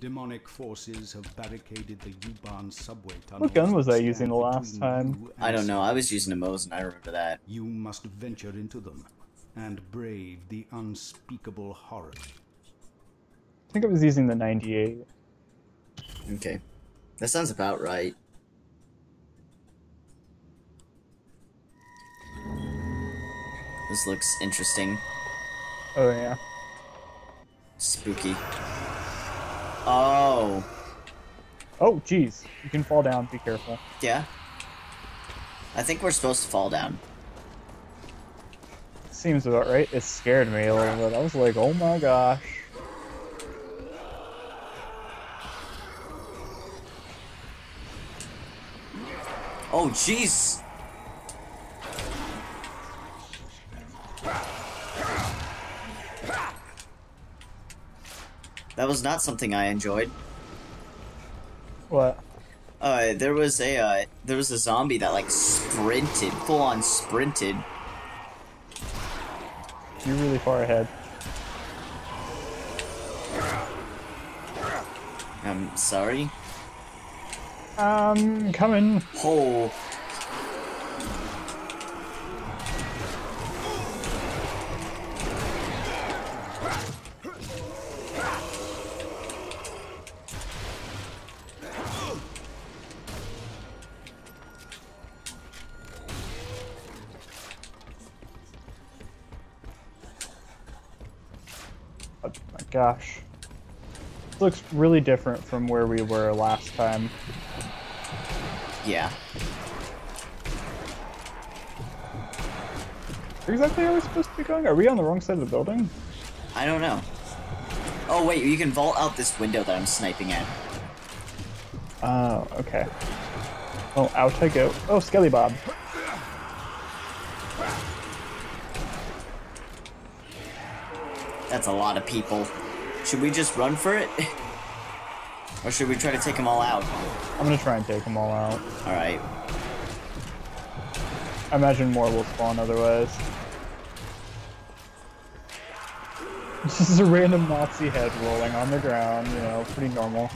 Demonic forces have barricaded the U-Bahn subway tunnel. What gun was I using the last time? I don't know. I was using a Mosin. I remember that. You must venture into them and brave the unspeakable horror. I think I was using the 98. Okay. That sounds about right. This looks interesting. Oh, yeah. Spooky. Oh. Oh, jeez. You can fall down. Be careful. Yeah. I think we're supposed to fall down. Seems about right. It scared me a little bit. I was like, oh my gosh. Oh, jeez. That was not something I enjoyed. What? There was a zombie that like sprinted, full on sprinted. You're really far ahead. I'm sorry. Coming. Oh. Gosh, this looks really different from where we were last time. Yeah. Where exactly are we supposed to be going? Are we on the wrong side of the building? I don't know. Oh wait, you can vault out this window that I'm sniping at. Oh, okay. Oh, out I go. Oh, Skelly Bob. That's a lot of people. Should we just run for it? Or should we try to take them all out? I'm gonna try and take them all out. Alright. I imagine more will spawn otherwise. This is a random Nazi head rolling on the ground, you know, pretty normal.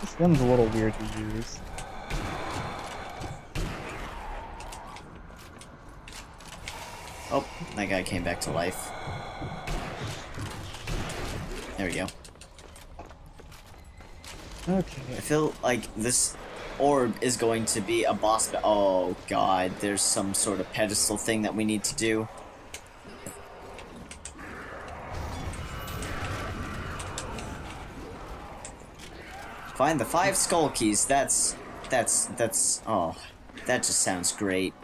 This gun's a little weird to use. Oh, that guy came back to life. There we go. Okay. I feel like this orb is going to be a boss. Oh god, there's some sort of pedestal thing that we need to do. Find the 5 skull keys. That's oh, that just sounds great.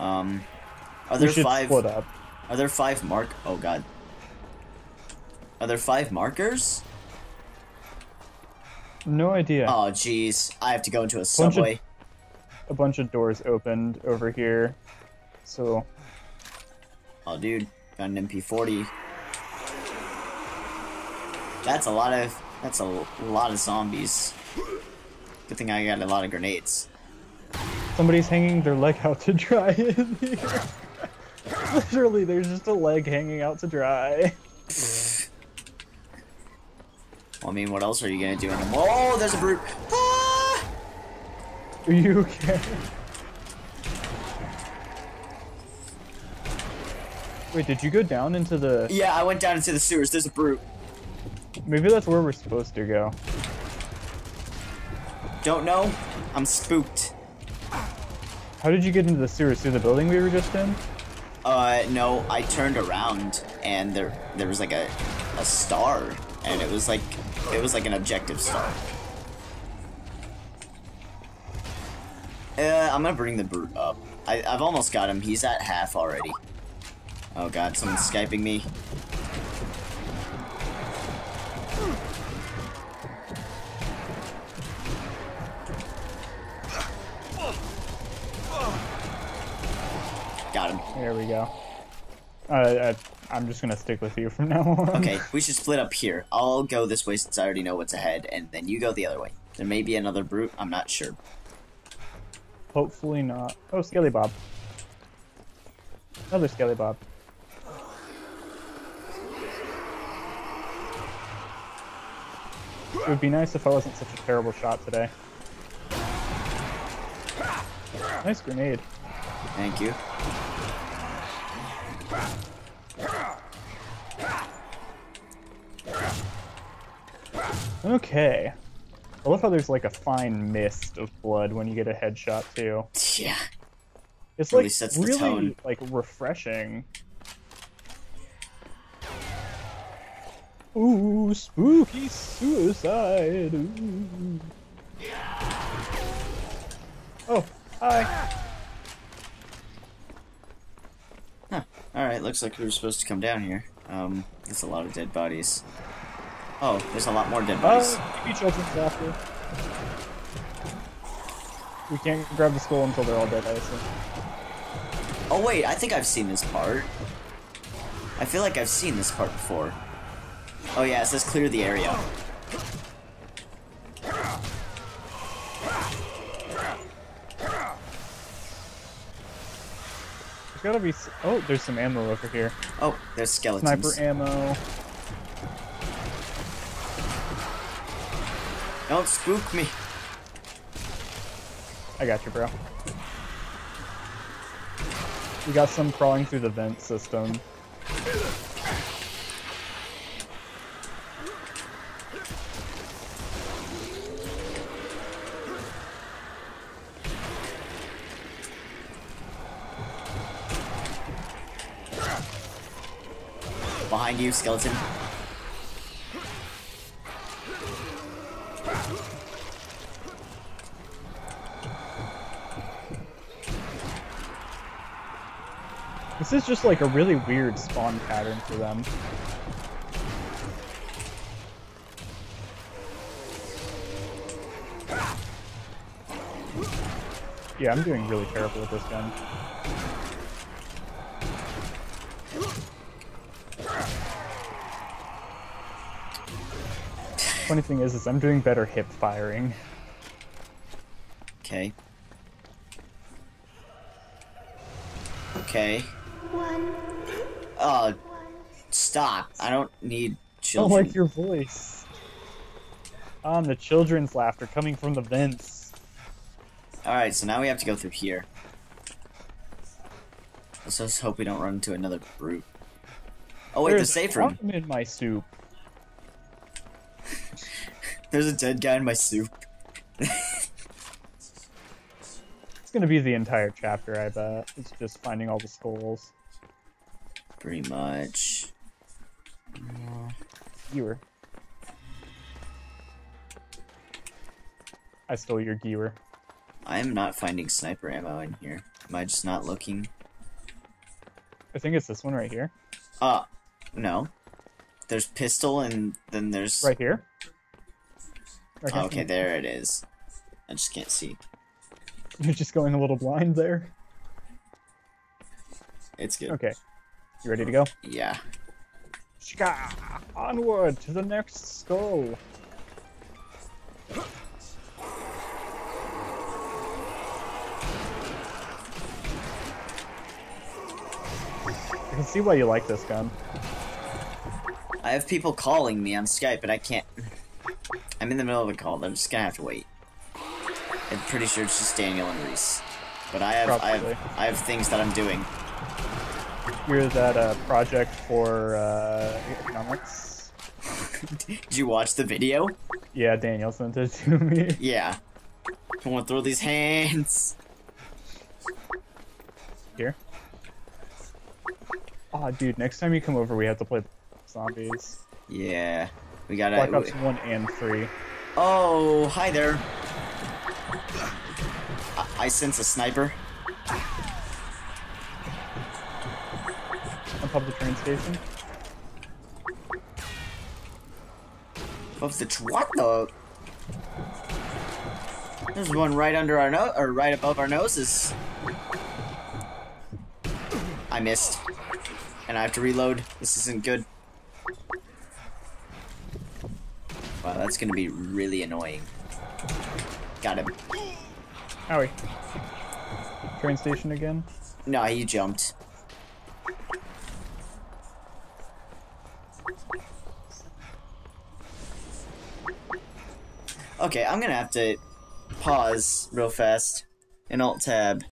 Are there 5? Are there 5 mark? Oh god. Are there 5 markers? No idea. Oh jeez, I have to go into a subway. A bunch of doors opened over here, so. Oh dude, got an MP40. That's a lot of zombies. Good thing I got a lot of grenades. Somebody's hanging their leg out to dry in here. Literally, there's just a leg hanging out to dry. Well, I mean, what else are you gonna do? Oh, there's a brute! Ah! Are you okay? Wait, did you go down into the... Yeah, I went down into the sewers. There's a brute. Maybe that's where we're supposed to go. Don't know. I'm spooked. How did you get into the sewers? Through the building we were just in? No, I turned around and there was like a star, and it was like an objective star. I'm gonna bring the brute up. I've almost got him. He's at half already. Oh god, someone's Skyping me. Got him. There we go. I'm just gonna stick with you from now on. Okay, we should split up here. I'll go this way since I already know what's ahead, and then you go the other way. There may be another brute, I'm not sure. Hopefully not. Oh, Skelly Bob. Another Skelly Bob. It would be nice if I wasn't such a terrible shot today. Nice grenade. Thank you. Okay. I love how there's like a fine mist of blood when you get a headshot too. Yeah. It's like really like refreshing. Ooh, spooky suicide. Ooh. Oh, hi. Huh. Alright, looks like we were supposed to come down here. That's a lot of dead bodies. Oh, there's a lot more dead bodies. We can't grab the skull until they're all dead, I assume. Oh wait, I think I've seen this part. I feel like I've seen this part before. Oh yeah, it says clear the area. There's gotta be... Oh, there's some ammo over here. Oh, there's skeletons. Sniper ammo. Don't spook me. I got you, bro. We got some crawling through the vent system. Behind you, skeleton. This is just like a really weird spawn pattern for them. Yeah, I'm doing really terrible with this gun. Funny thing is I'm doing better hip firing. Okay. Okay. Stop. I don't need children. I don't like your voice. The children's laughter coming from the vents. Alright, so now we have to go through here. Let's just hope we don't run into another brute. Oh wait, the safe room. I'm in my soup. There's a dead guy in my soup. It's gonna be the entire chapter, I bet. It's just finding all the skulls. Pretty much. Gear. I stole your gear. I am not finding sniper ammo in here. Am I just not looking? I think it's this one right here. No. There's pistol and then there's... Right here? Okay, okay, there it is. I just can't see. You're just going a little blind there. It's good. Okay. You ready to go? Yeah. Shka! Onward to the next skull! I can see why you like this gun. I have people calling me on Skype, but I can't... I'm in the middle of a call. I'm just gonna have to wait. I'm pretty sure it's just Daniel and Reese, but I have things that I'm doing. You're that project for economics. Did you watch the video? Yeah, Daniel sent it to me. Yeah. I want to throw these hands. Here. Aw, oh, dude. Next time you come over, we have to play zombies. Yeah. We got Black Ops 1 and 3. Oh, hi there. I sense a sniper. On top of the train station. Above the what the? There's one right under our nose, or right above our noses. I missed, and I have to reload. This isn't good. Wow, that's gonna be really annoying. Got him. Owie. Train station again? No, he jumped. Okay, I'm gonna have to pause real fast and Alt-Tab.